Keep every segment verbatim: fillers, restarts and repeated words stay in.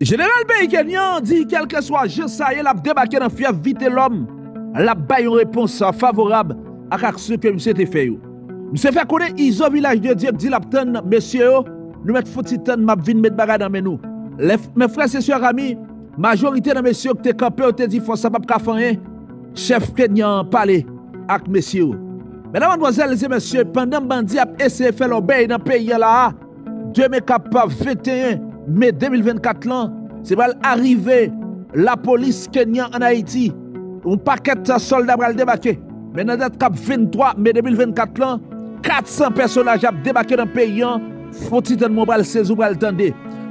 Général Pays Kenyan dit quel que soit je ça y l'a débarqué dans fief vite l'homme la baille une réponse favorable à ce que monsieur te fait. Monsieur fait connaître Iso village de Dieu dit l'aptan monsieur nous mettre fouti temps m'a vinn mettre bagarre dans nous. Mes frères et sœurs amis, majorité dans monsieur qui te campé te dit faut ça pas ka faire chef Kenyan parler avec monsieur. Mesdames, mademoiselles et messieurs, pendant bandi a essayé faire l'obéi dans pays là deux mille vingt-quatre là, c'est pas l'arrivée la police kenyan en Haïti. Un paquet de soldats va débarquer. Mais dans date vingt-trois mai deux mille vingt-quatre là, quatre cents personnages ont débarqué dans le pays. Faut titre de mobile seize ou va tendre.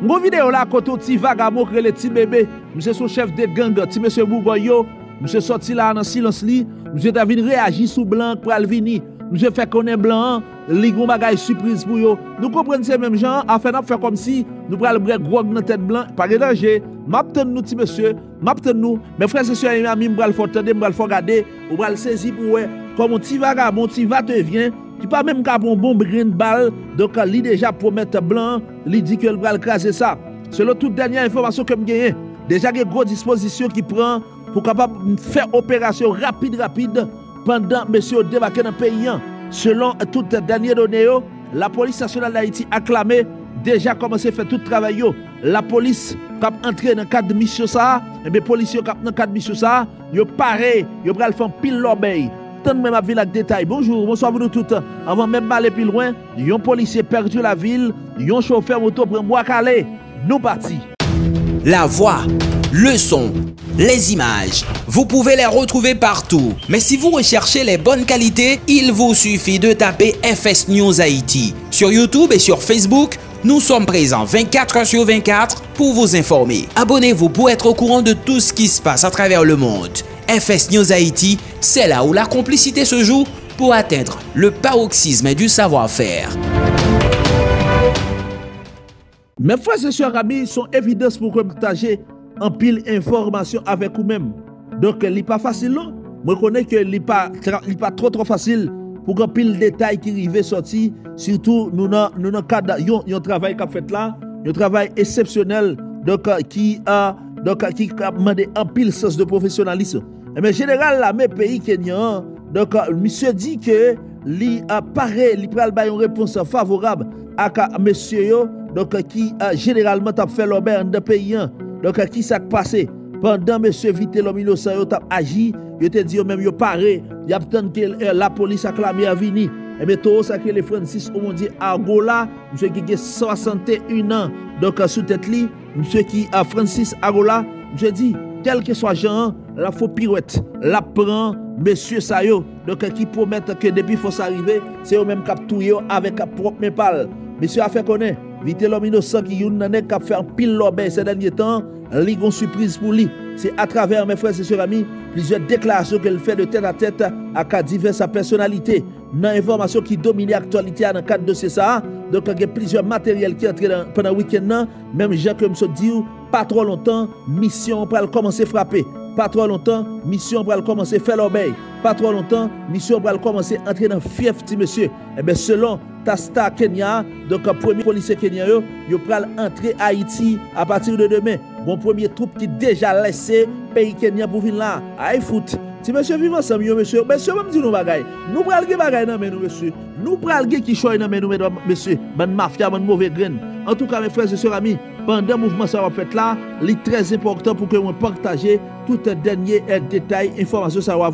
Mon vidéo là côté petit vagabond que les petits bébés, monsieur son chef de gang, petit monsieur Bougoyo, monsieur sorti là dans silence li, monsieur David réagit sous blanc pour Alvini. Monsieur fait qu'on est blanc, les gros bagages surprise pour eux. Nous comprenons ces mêmes gens, afin de faire comme si nous prenons le gros dans la tête blanc, pas de danger. M'abtenons nous, petit monsieur, m'abtenons nous. Mes frères et sœurs et amis, m'bral faut attendre, m'bral faut regarder, m'bral saisir pour eux. Comme un petit vagabond, petit va te vient, qui pas même qu'à bon bon grain de balle, donc lui déjà promettre blanc, lui dit que le bras craser ça. Selon toute dernière information que j'ai, déjà des grosses dispositions qui prend pour capable faire opération rapide, rapide. Pendant monsieur débarqué dans le pays, selon toutes les dernières données, la police nationale d'Haïti a clamé déjà commencé à faire tout le travail. La police qui a entré dans le cadre de mission, les policiers qui ont entré dans le cadre de mission, ils ont paré, ils ont fait pile l'obéi. Tant même la ville avec détail. Bonjour, bonsoir vous tous. Avant même d'aller plus loin, ils ont policiers perdu la ville, ils ont chauffeur moto pour moi calé. Nous partis. La voix, le son, les images, vous pouvez les retrouver partout. Mais si vous recherchez les bonnes qualités, il vous suffit de taper F S News Haïti. Sur YouTube et sur Facebook, nous sommes présents vingt-quatre heures sur vingt-quatre pour vous informer. Abonnez-vous pour être au courant de tout ce qui se passe à travers le monde. F S News Haïti, c'est là où la complicité se joue pour atteindre le paroxysme du savoir-faire. Mes frères et sœurs amis sont évidence pour partager en pile information avec vous-même. Donc, ce n'est pas facile, non? Je reconnais que ce n'est pas, pas trop trop facile pour en pile détail qui arrive sorti. Surtout, nous avons nous, un cadre, un travail qui a fait là, un travail exceptionnel donc, qui a demandé en pile sens de professionnalisme. Mais en général, là, mes pays kenyans, donc, monsieur dit que il apparaît, il prend une réponse favorable à monsieur. Donc, qui a généralement fait l'auberge de pays. Donc, qui s'est passé pendant monsieur Vitello Milosao a agi, il te dit même, il paré, il a que la police a clamé à Vini. Et bien, tout ça que les Francis ont dit Agola, monsieur qui a soixante et un ans, donc sous tête li, monsieur qui a Francis Agola, monsieur dit, quel que soit Jean, la faux pirouette, la prend, monsieur Sayo, donc qui promet que depuis qu'il faut arriver, c'est eux-mêmes qui ont tué avec propre mépal. Monsieur a fait connaître. Vite l'homme innocent qui a fait un pile l'obé ces derniers temps, il y a une surprise pour lui. C'est à travers, mes frères et sœurs amis, plusieurs déclarations qu'elle fait de tête à tête à diverses personnalités. Dans l'information qui domine l'actualité dans le cadre de ça, donc il y a plusieurs matériels qui entrent pendant le week-end, même gens comme se dit, pas trop longtemps, mission pour commencer à frapper. Pas trop longtemps, mission pour commencer à faire l'obéi. Pas trop longtemps, mission pour commencer à entrer dans le fief, petit monsieur. Eh bien, selon Tasta Kenya, donc le premier policier kenyan, il va entrer à Haïti à partir de demain. Bon premier troupe qui déjà laissé pays kenyan pour venir là. Aïe foot. Si monsieur vivant ensemble, monsieur, monsieur, va me dire nos bagailles. Nous prenons les bagailles dans mes monsieur. Nous prenons les qui choisissent dans mes monsieur. Bonne mafia, bonne mauvaise graine. En tout cas, mes frères et sœurs amis, pendant le mouvement ça va fait là, il est très important pour que vous partagiez tout le dernier détail, information ça va.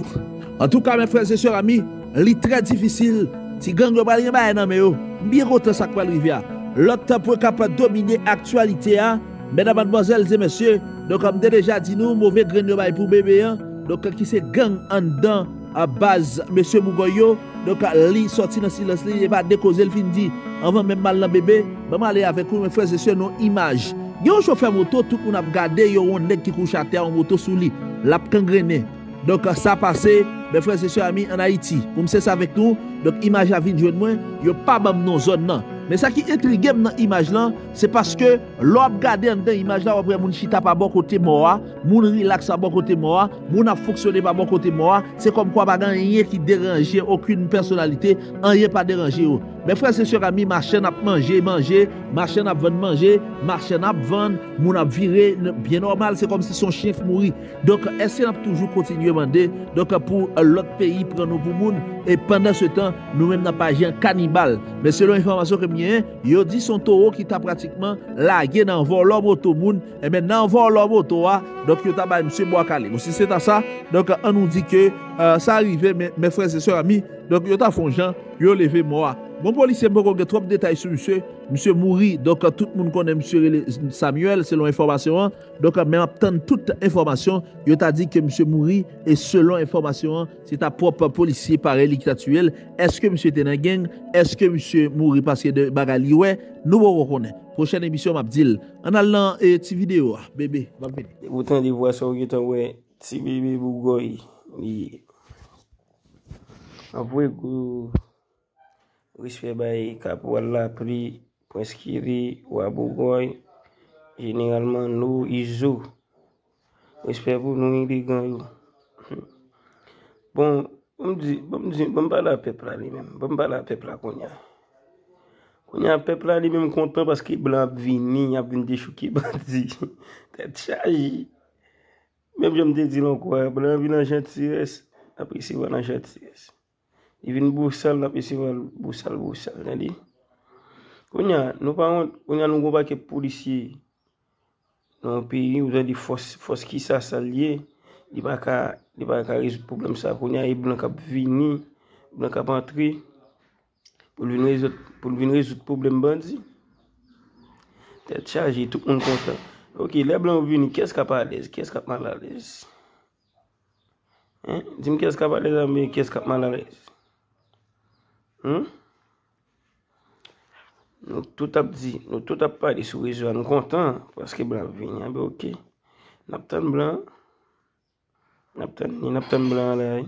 En tout cas, mes frères et sœurs amis, il est très difficile. Si gang global rien bail nan mais yo, bien autant ça quoi rivière. L'autre pour capable dominer actualité a, mesdames mademoiselles et messieurs, donc comme déjà dit nous mauvais grain de bail pour bébé hein. Donc qui c'est gang en dedans à base monsieur Bougoyo, donc li sorti dans silence li, il pas décauser le fin dit. Avant même mal dans bébé, maman aller avec vous mes frères et sœurs nos images. Yon chauffeur moto tout on a regardé yo on nèg qui couche à terre en moto sous lui, l'a kangrené. Donc ça passé mes frères et sœurs amis en Haïti. Pour me c'est avec nous. Donc image à vin jeune moi, yo pas dans nos zones là. Mais ça qui intrigue dans image là, c'est parce que l'homme garder dans image là après moun chita pas bon côté moi, moun relax à bon côté moi, moun a fonctionné pas bon côté moi, c'est comme quoi pas rien qui dérangeait aucune personnalité, rien pas déranger. Mes frères et sœurs amis, marché n'a mangé, manger, marché n'a vendre, manger, marché n'a vendre, mon a viré, bien normal, c'est comme si son chien mourit. Donc, est-ce qu'on a toujours continué à demander, donc pour l'autre pays, prendre nous pour moun, et pendant ce temps, nous-mêmes n'a pas agi en cannibale. Mais selon l'information que j'ai, il dit son taureau qui t'a pratiquement lagué dans l'homme au monde, et maintenant dans l'homme au toa, donc il t'a M. Boakale. Si c'est à ça, donc on nous dit que euh, ça arrivait, mes, mes frères et sœurs amis, donc il t'a fait Jean, il a levé moi. Bon policier, je vais trop de détails sur monsieur. Monsieur mourit, donc tout le monde connaît monsieur Samuel, selon l'information. Donc, même obtenir toute information, il t'a dit que monsieur mourit, et selon l'information, c'est ta propre policier pareil qui t'a tué. Est-ce que monsieur était dans la gang? Est-ce que monsieur mourit parce que de bagali? Ouais, nous vous reconnaissons. Prochaine émission, Mabdil. En allant et petite vidéo, bébé, va venir. Autant de voix sur le ouais, si bébé Bougoy, oui. Avouez que. Respect by Kapwala Pri, Ponskiri, Wabugoy, généralement nous, ils jouent. Respect pour nous, ils gagnent. Bon, on me dit, bon, bon, pas la peuple à lui-même, bon, pas la peuple à Konya. Konya, peuple à lui-même content parce qu'il blanc vini, il a venu des chouki bandits. Tête chargée. Même je me dis, l'encore, blanc vini en gentilesse, après c'est bon en gentilesse. Il vient boussal, la personne boussal, boussal, on dit. On a, nous parlons, on a nous combattre policiers. Dans le pays, on a des forces, forces qui s'allient. Il va pas, il va pas résoudre problème ça. On a, il blanc cap venir, blanc cap entrer pour venir résoudre, pour venir résoudre problème bandit. Tête chargée, tout le monde content. Ok, les blancs venir, qu'est-ce qui est pas à l'aise, qu'est-ce qui est mal à l'aise? Hein? Dis-moi qu'est-ce qui est pas à l'aise, mais qu'est-ce qui est mal à l'aise? Hmm? Nous tout a dit, nous tout a parlé sur les réseaux, nous contents parce que blanc vient, ben ok. Naptan blanc, naptan, ni naptan blanc là.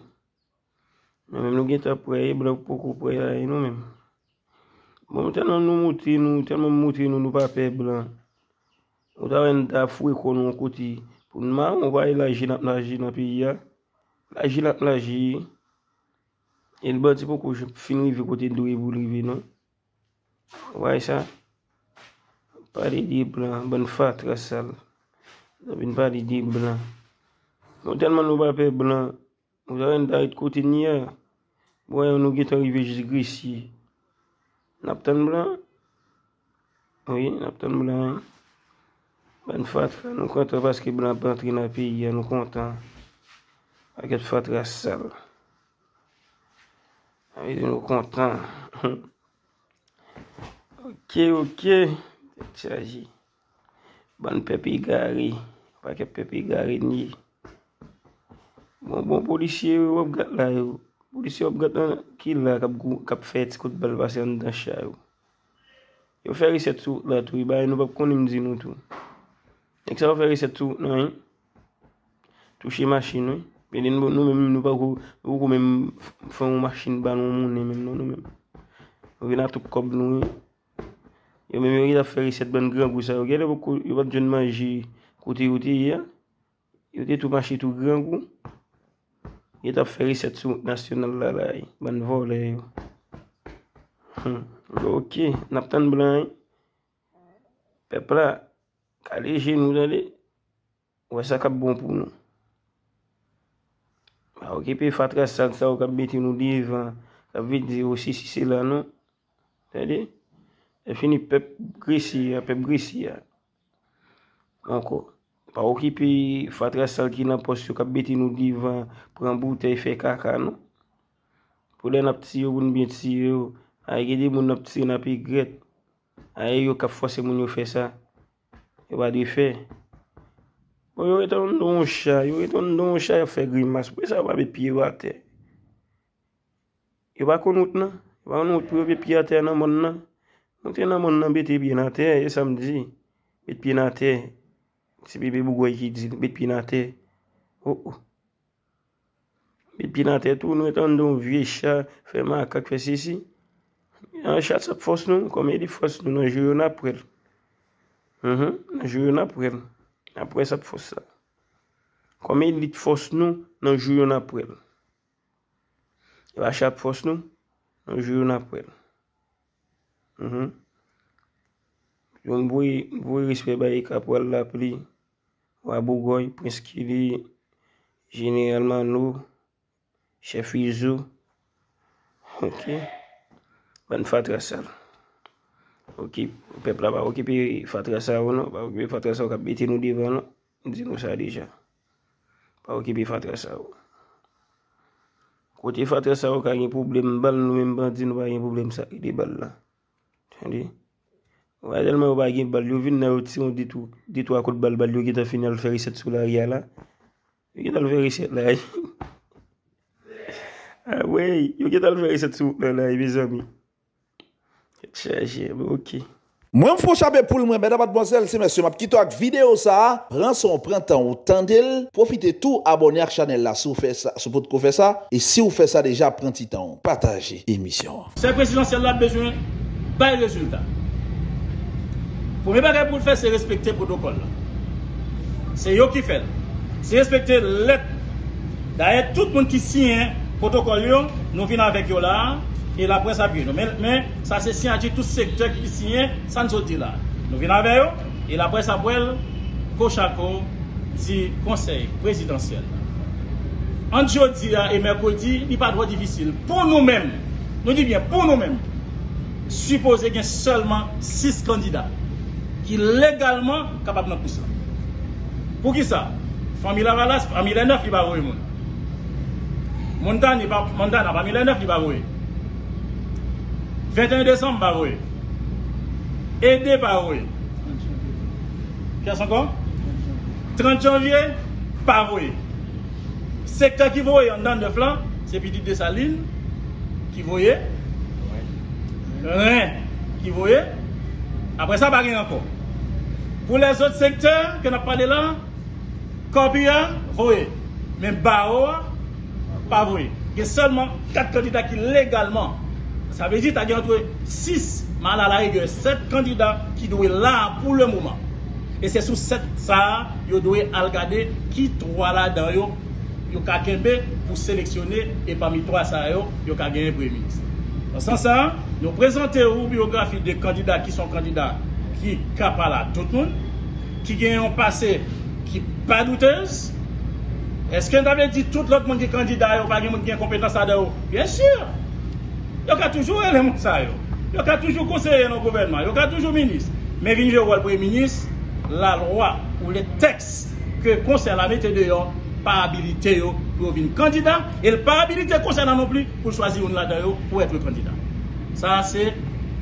Mais même nous guettons après, blanc beaucoup pour là nous-mêmes. Bon, tellement nous montrer, nous tellement montrer nous nous pas peur blanc. On doit en dafouer qu'on nous côté pour nous, on va élargir notre énergie dans pays là. Élargir notre énergie. Et le bâti pour que je finisse de côté de l'ouïe, non? Vous voyez ça? Pas de blanc, bonne fête, la salle. Pas de blanc. Nous tellement nous pas peur blanc. Nous avons d'arrêt de côté de l'ouïe. Nous avons arrivé jusqu'ici. Nous avons blanc. Oui, nous avons blanc. Bonne fête, nous comptons parce que blanc peut entrer dans le pays, nous comptons. Avec cette fête, la salle. Nous contents. Ok, ok. Chargé. Bonne pépi Gary. Pas que pépi Gary ni. Bon, bon policier, vous regardez là. Policier, vous regardez qui là, qui a fait ce coup de balle passé dans le char. Vous faites cette route là, tout. Nous ne pouvons pas nous tout. Et que ça va faire cette route là. Toucher machine. Mais nous nous-mêmes, nous pouvons même faire une machine dans le monde, même nous-mêmes. Nous venons tout comme nous. Nous même il a fait cette bonne grande goût. Regardez, il va bien manger côté côté hier. Il a tout marché tout grand goût. Il a fait cette soupe nationale là là. Bonne volée. Ok, Naptan Blanc. Peuple là, allez chez nous d'aller. Ouais, ça cap bon pour nous. Ok, puis Fatra Sang, ça, on a mis nos livres, on a mis aussi si c'est là, non? C'est-à-dire, elle finit pep grissi, pep grissi. Encore. Pas ok, puis Fatra Sang qui n'a pas su, on a mis nos livres, prend bouteille, fait caca, non? Pour les petits, on a bien petit, on a aidé mon petit, on a pris grette. On a eu qu'à forcer mon fait ça. Il va le faire. Yo est un don chat, yo est un don chat qui fait grimace, pour ça va mettre pied à terre. Il va connaître non, il va nous trouver pied à terre dans monde là. On tient dans monde là mettre pied à terre et samedi, mettre pied à terre. C'est bébé Bougoy qui dit mettre pied à terre. Oh oh. Mettre pied à terre tout nous est un don vieux chat fait macaque fait ceci. Un chat ça force nous comme il force nous dans jour après. Mhm, dans jour après. Après ça, faut ça. Comme il dit force nous, nous jouons après. Il va chaque force nous, nous jouons après. Mm-hmm. Yon boui, boui respect baye Capral Lapli, Wa Bougoy, Prince Kili, Général Mano, Chef Izo. Ok. Ban fatra sal. Ok, le peuple là va occuper fatra sal ou non, va occuper fatra sal qu'a bêté nous devant non, dit nous ça déjà. Pas occuper fatra sal. Côté fatra sal qu'a un problème balle nous même bandi nous pas un problème ça des balles là. Entendez? On va tellement pas gain balle, yo vinn na yo ti on dit tout, dit trois coups de balle balle yo qui t'a fini le faire reset sous l'arrière là. Yo qui t'a le faire reset là. Ah ouais, yo qui t'a le faire reset sous là mes amis. Ok. Moi, je suis pour moi, mesdames, mademoiselles, c'est monsieur, ma petite vidéo ça, prends son printemps ou tendel, profitez tout, abonnez à la chaîne là, si vous faites ça, si vous faites ça, et si vous faites ça déjà, prends petit temps, partagez l'émission. C'est présidentiel là, besoin, pas de résultat. Pour les bagages pour le faire, c'est respecter le protocole. C'est eux qui font. C'est respecter l'aide. D'ailleurs, tout le monde qui signe le protocole, nous venons avec eux là. Et la presse appuie. Mais, mais ça c'est si tout secteur qui signe, ça ne sortit là. Nous venons avec eux, et la presse appuie, Kouchakou dit conseil présidentiel. Entre jeudi et mercredi, il n'y a pas de droit difficile. Pour nous-mêmes, nous disons bien, pour nous-mêmes, supposez qu'il y a seulement six candidats qui légalement sont capables de nous pousser. Pour qui ça? Famille Lavalas, famille neuf, il va rouler. Montan, il va famille neuf, il va rouler. vingt et un décembre, bah oui. Aidé, bah oui. Qu'est-ce encore? trente janvier, bah oui. Secteur qui voyait en dedans de flanc, c'est Petit de Saline qui voyait. Rien qui voyait. Après ça, bah rien encore. Pour les autres secteurs que nous parlons là, Copia, voyez. Mais bah oui, bah oui. Il y a seulement quatre candidats qui légalement. Ça veut dire que tu as entre six, mal à la rigueur, sept candidats qui doivent être là pour le moment. Et c'est sous sept ça, ils doivent regarder qui trois là dans eux, ils doivent pour sélectionner et parmi trois ça, ils doivent gagner un premier ministre. Dans ce sens-là, nous présentons une biographie des candidats qui sont candidats qui capable à tout le monde, qui gagnent un passé qui n'est pas douteuse. Est-ce que nous avons dit que tout l'autre monde qui est candidat, il n'y a pas de compétence à eux? Bien sûr! Il y a toujours un élément de ça. Il y a toujours conseiller dans le gouvernement. Il y a toujours ministre. Mais quand je vois le Premier ministre, la loi ou les textes que le conseil a mis dehors, pas habilité pour devenir candidat. Et pas habilité concernant non plus pour choisir une là-dedans pour être candidat. Ça, c'est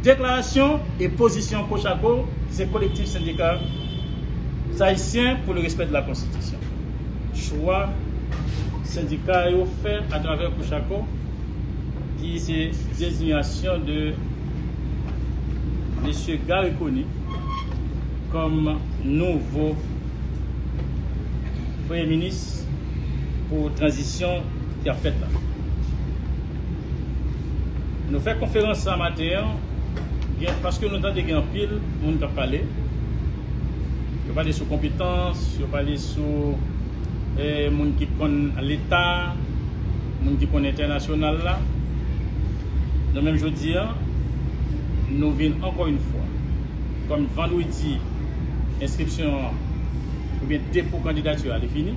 déclaration et position Kouchakou, c'est collectif syndical haïtien pour le respect de la Constitution. Choix syndical fait à travers Kouchakou. Qui c'est désignation de M. Gary Conille comme nouveau Premier ministre pour transition qui a fait là. Nous faisons conférence ce matin parce que nous avons des grands piles, nous avons parlé. Nous parlons sur compétences, nous parlons sur les gens qui connaissent l'État, les gens qui connaissent l'international là. Dans le même jour, nous venons encore une fois, comme vendredi, inscription ou bien dépôt candidature est fini.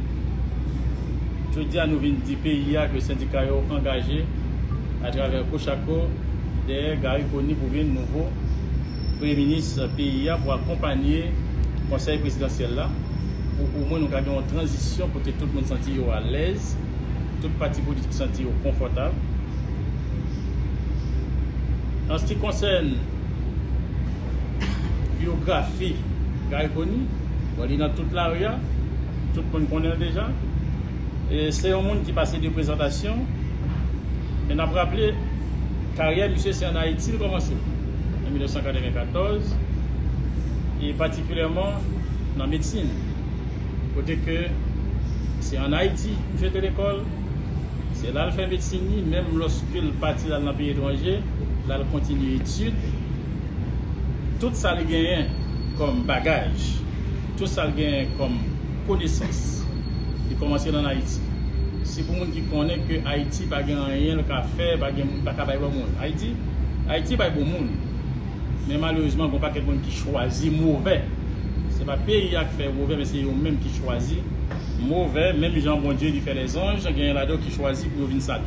Je dis à nous venons du pays que le syndicat est engagé à travers Kouchakou de Gary Conille pour venir nouveau Premier ministre P I A pour accompagner le conseil présidentiel là. Pour au moins nous gardions une transition pour que tout le monde se sente à l'aise, tout le parti politique se sente confortable. En ce qui concerne la biographie Gary Conille, on est dans toute la rue, tout le monde connaît déjà. C'est un monde qui passait des présentations. Et on a rappelé la carrière du c'est en Haïti, il a commencé en mille neuf cent quatre-vingt-quatorze, et particulièrement dans la médecine. Côté que c'est en Haïti qu'il fait de l'école, c'est là qu'il fait médecine, même lorsqu'il partit dans le pays étranger. Là, il continue l'étude. Tout ça, il gagne comme bagage. Tout ça, il gagne comme connaissance. Il commence dans Haïti. C'est pour les gens qui connaissent que Haïti n'a rien de café, n'a rien de café. Haïti n'a rien de bon monde. Mais malheureusement, il n'y a pas quelqu'un qui choisit mauvais. Ce n'est pas le pays qui fait mauvais, mais c'est eux-mêmes qui choisissent mauvais. Même Jean bon Dieu qui fait les anges, il y a là-dedans qui choisit pour venir Satan.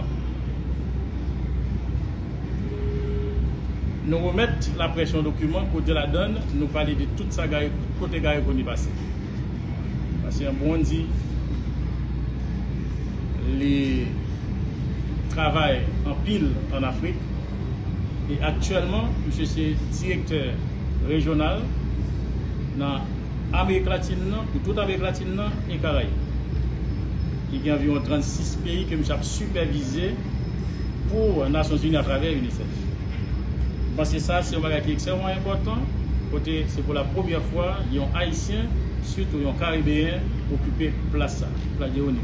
Nous remettons la pression document, côté la donne, nous parler de tout ça, côté Gary Conille passé. Parce qu'un bon dit, les travail en pile en Afrique. Et actuellement, je suis directeur régional dans l'Amérique latine, pour toute l'Amérique latine et Caraïbes. Il y a environ trente-six pays que je supervisé pour les Nations Unies à travers l'UNICEF. Parce que ça, c'est un bagage qui est extrêmement important. C'est pour la première fois, il y a un Haïtien, surtout un Caribéen, occupé place à Léonie.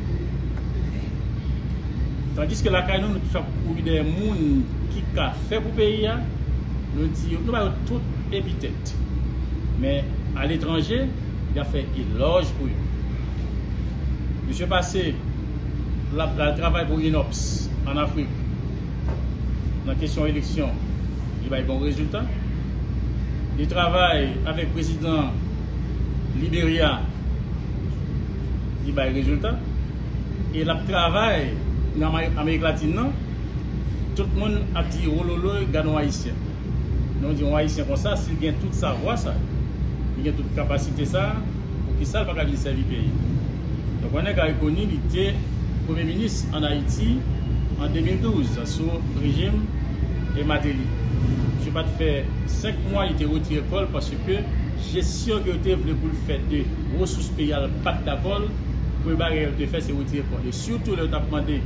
Tandis que la CAI, nous avons des gens qui ont fait pour le pays, nous disons nous avons tout épithète. Mais à l'étranger, il a fait éloge pour eux. Monsieur Passé, il travaille pour INOPS en Afrique. Dans la question élection, il a eu bon résultat. Il travaille avec le président Libéria, il a eu résultat. Et il travaille dans l'Amérique latine, tout le monde a dit oh lolo, gagnons haïtien. Nous disons haïtien comme ça, s'il gagne toute sa voix, ça, il gagne toute capacité ça, pour qu'il ça va servir le pays. Donc on a Gary Conille, il était Premier ministre en Haïti en deux mille douze sous le régime de MichelMartelly. Je ne vais pas faire cinq mois, il était retiré de l'école parce que gestion que vous voulez pour le faire de ressources payantes, pas d'école, pour le barrière de faire, c'est retirer l'école. Et surtout, le tap demandé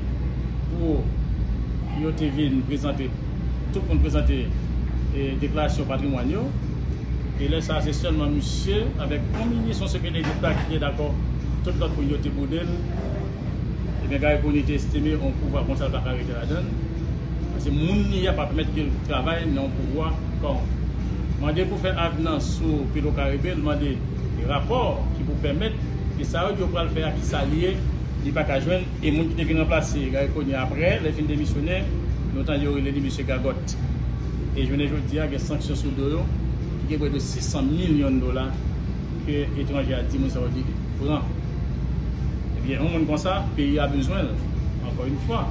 pour Yotévin présenter, tout le monde présenter les déclarations patrimoniales. Et là, ça, c'est seulement monsieur, avec un ministre, son secrétaire d'État qui est d'accord, tout l'autre pour Yoté Boudel. Et bien, Gary Conille était estimé, on pouvoir comme ça, on va arrêter la donne. Parce que le monde n'y a pas permettre qu'il travaille, mais on pouvoir quand. Demandez pour faire avenant sur Pélo Caribé, demandez des rapports qui vous permettent, et ça, on va le faire qui s'allie. Il n'y a pas qu'à joindre, et les gens qui deviennent remplacés, Gary Conille après, les fins démissionnaires, notamment il y a eu M. Gagotte. Et je ne veux dire qu'il y a sanctions sur le dos, qui est près de six cents millions de dollars que les étrangers ont dit, M. Rodrigue. Eh bien, un monde comme ça, le pays a besoin, encore une fois.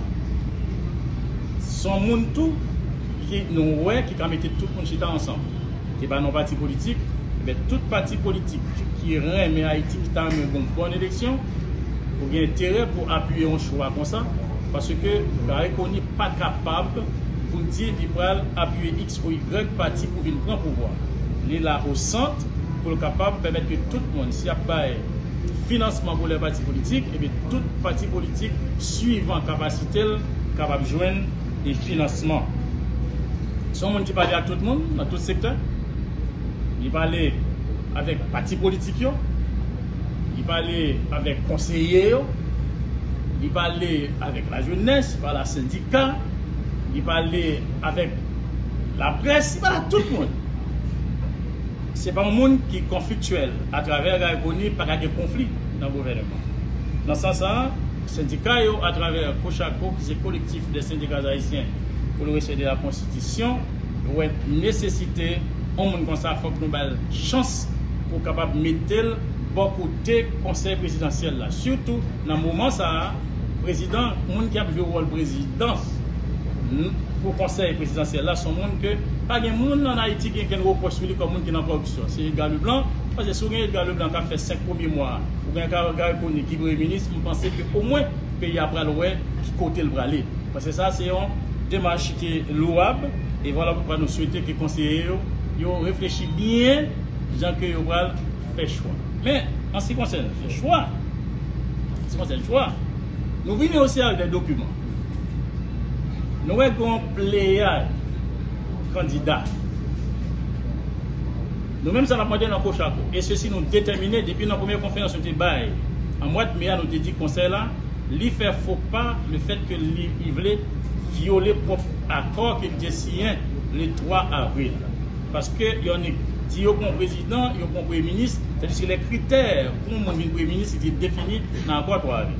Son monde tout, qui nous ouais, qui a mis tout le monde chita ensemble. Et bien, nos partis politiques, eh tout parti politique qui remet Haïti, qui a une bonne, bonne élection, il y a intérêt pour appuyer un choix comme ça, parce que Gary Conille n'est pas capable pour dire qu'il peut appuyer X ou Y parti pour venir prendre le pouvoir. Il est là au centre pour être capable de permettre que tout le monde, s'il n'y a pas de financement pour les partis politiques, et bien tout parti politique, suivant capacité, capable de joindre des financements. Si on dit parler à tout le monde, dans tout secteur, il parle avec les partis politiques. Il parlait avec conseillers, il parlait avec la jeunesse, il parlait avec les syndicats, il parlait avec la presse, il parlait avec tout le monde. Ce n'est pas un monde qui est conflictuel à travers Gary Conille, pas qu'il y ait conflit dans le gouvernement. Dans ce sens, les syndicats, à travers Kouchakou, qui est le collectif des syndicats haïtiens pour le respect de la Constitution, doit être nécessité, on monde comme ça, il faut que nous ayons une chance pour capable de mettre beaucoup de conseil présidentiel là. Surtout dans le moment ça, le président, les gens qui ont joué le rôle président pour le conseil présidentiel là, sont gens que pas de gens en Haïti qui ont reproché comme gens qui n'ont pas option. C'est le Gary Blanc, parce que si vous avez le Gary Blanc qui a fait cinq premiers mois, ou bien Gary Conille qui est Premier ministre, vous pensez qu'au moins le pays après le ouais, qui côté le bras. Parce que ça, c'est une démarche qui est louable. Et voilà pourquoi nous souhaitons que les conseillers réfléchissent bien, gens que vous fait choix. Mais en ce qui concerne le choix, en ce qui concerne le choix, nous venons aussi avec des documents. Nous avons pléiade candidats. Nous-mêmes, ça nous a demandé dans Kouchakou. Et ceci nous déterminé depuis notre première conférence de débat. En mois de mai, nous avons dit conseil là, il ne faut pas le fait que il voulait violer l'accord qu'il a signé le trois avril. Parce qu'il y en a. Si vous êtes président, vous êtes premier ministre, c'est-à-dire que les critères pour le premier ministre sont définis dans l'accord trois avril.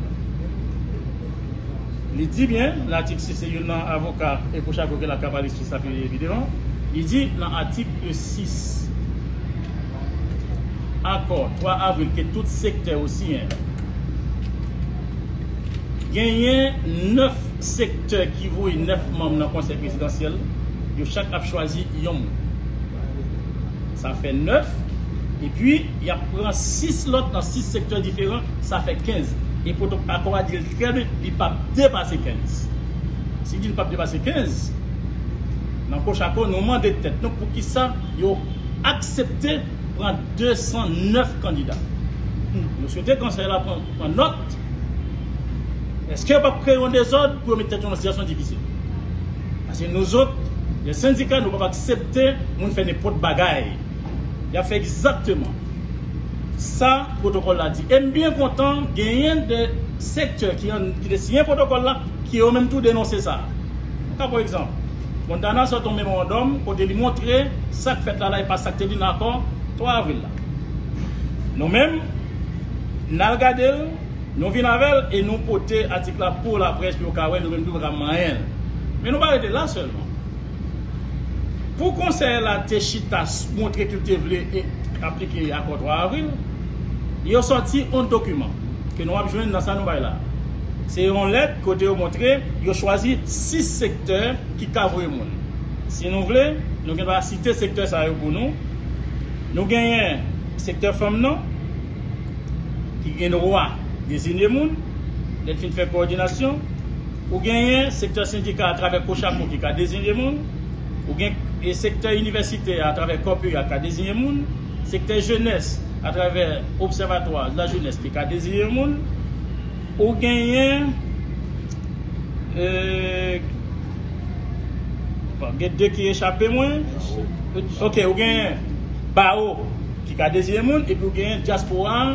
Il dit bien, l'article six, c'est un avocat et pour chaque fois qu'il a capable de s'appeler évidemment, Il dit dans l'article six, accord trois avril, que tout secteur aussi, il y a neuf secteurs qui voient neuf membres dans le conseil présidentiel, chaque a choisi un. Ça fait neuf, et puis il y a six lots dans six secteurs différents, ça fait quinze. Et pour l'accord à dire que il ne peut pas dépasser quinze. S'il ne peut pas dépasser quinze, dans le Kouchakou, nous demandons des têtes. Donc, pour qui ça, ils ont accepté prendre deux cent neuf candidats. Nous souhaitons que le conseil prend note. Est-ce qu'il ne peut pas créer un désordre pour mettre dans une situation difficile? Parce que nous autres, les syndicats, nous ne pouvons pas accepter qu'on fait n'importe bagaille. Il a fait exactement ça, le protocole l'a dit. Et bien content, il y a des secteurs qui ont signé le protocole là, qui ont même tout dénoncé ça. Par exemple, Montana sort un mémorandum pour lui montrer ça que fait là, là et pas ça que dit dans l'accord trois avril. Nous-mêmes, nous avons regardé, nous venons avec et nous portons l'article pour la presse, pour le nous ne pouvons pas. Mais nous ne pouvons pas arrêter là seulement. Pour conseiller la Téchita montrer que tu voulais appliquer l'accord trois avril, il a sorti un document que nous avons besoin dans sa nouvelle là. C'est une lettre que vous montrez, vous choisi six secteurs qui cavouillent le monde. Si nous voulons, nous allons citer secteur ça pour nous. Nous gagnons le secteur femme non, qui gagne le roi, désigner le monde, les fins de faire coordination. Nous gagnons le secteur syndicat à travers Kouchakou qui a désigné le monde. Nous gagnons le secteur université à travers Corpu qui a désigné le monde. Le secteur jeunesse à travers l'Observatoire de la jeunesse qui a désigné le monde. Ou gagner euh, deux qui échappent moins. Ok, ou gagner Bao qui a désiré monde et puis ou gagner Diaspora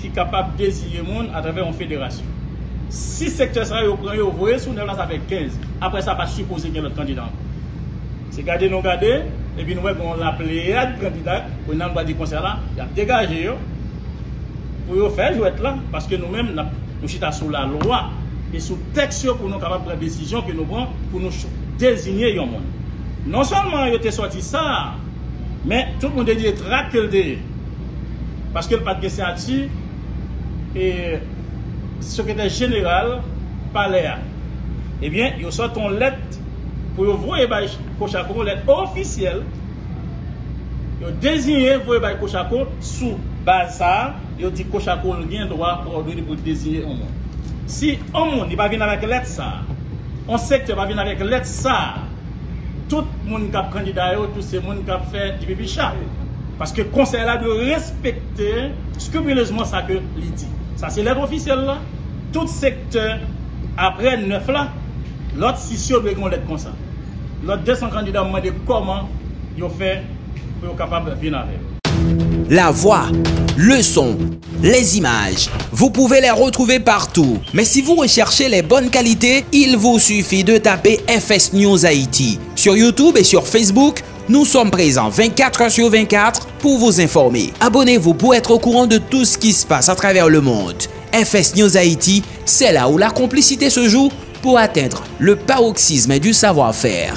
qui est capable de désigner monde à travers une fédération. Si secteur ça vous prenez, vous voyez, sous neuf là ça fait quinze. Après ça, pas supposer qu'il y a l'autre candidat. C'est garder, non garder, et puis nous on l'appelle à candidat, on a le du conseil là, il a dégagé pour faire jouer là, parce que nous-mêmes, nous sommes sous la loi et sous le texte pour nous capables de prendre décision que nous prenons pour nous désigner un monde. Non seulement il était sorti ça, mais tout le monde a dit traqué. Parce que le papier Sati et secrétaire général parlait. Eh bien, il sort une lettre pour vous et Kouchakou, une lettre officielle. Il désigne vous et Kouchakou sous base ça. Il dit que Kouchakou a droit pour désigner un monde. Si un monde n'est pas venu avec l'aide ça, on sait que pas venu avec l'aide ça, tout le monde qui a candidat, tout le monde qui a fait du bébé chat. Parce que le conseil a de respecter scrupuleusement ça que il dit. Ça c'est l'aide officielle là. Tout secteur, après neuf là, l'autre si sûr doit qu'on l'aide comme ça. L'autre deux cents candidats ont demandé comment ils ont fait pour être capable de venir avec. La voix, le son, les images, vous pouvez les retrouver partout. Mais si vous recherchez les bonnes qualités, il vous suffit de taper F S News Haïti. Sur YouTube et sur Facebook, nous sommes présents vingt-quatre heures sur vingt-quatre pour vous informer. Abonnez-vous pour être au courant de tout ce qui se passe à travers le monde. F S News Haïti, c'est là où la complicité se joue pour atteindre le paroxysme du savoir-faire.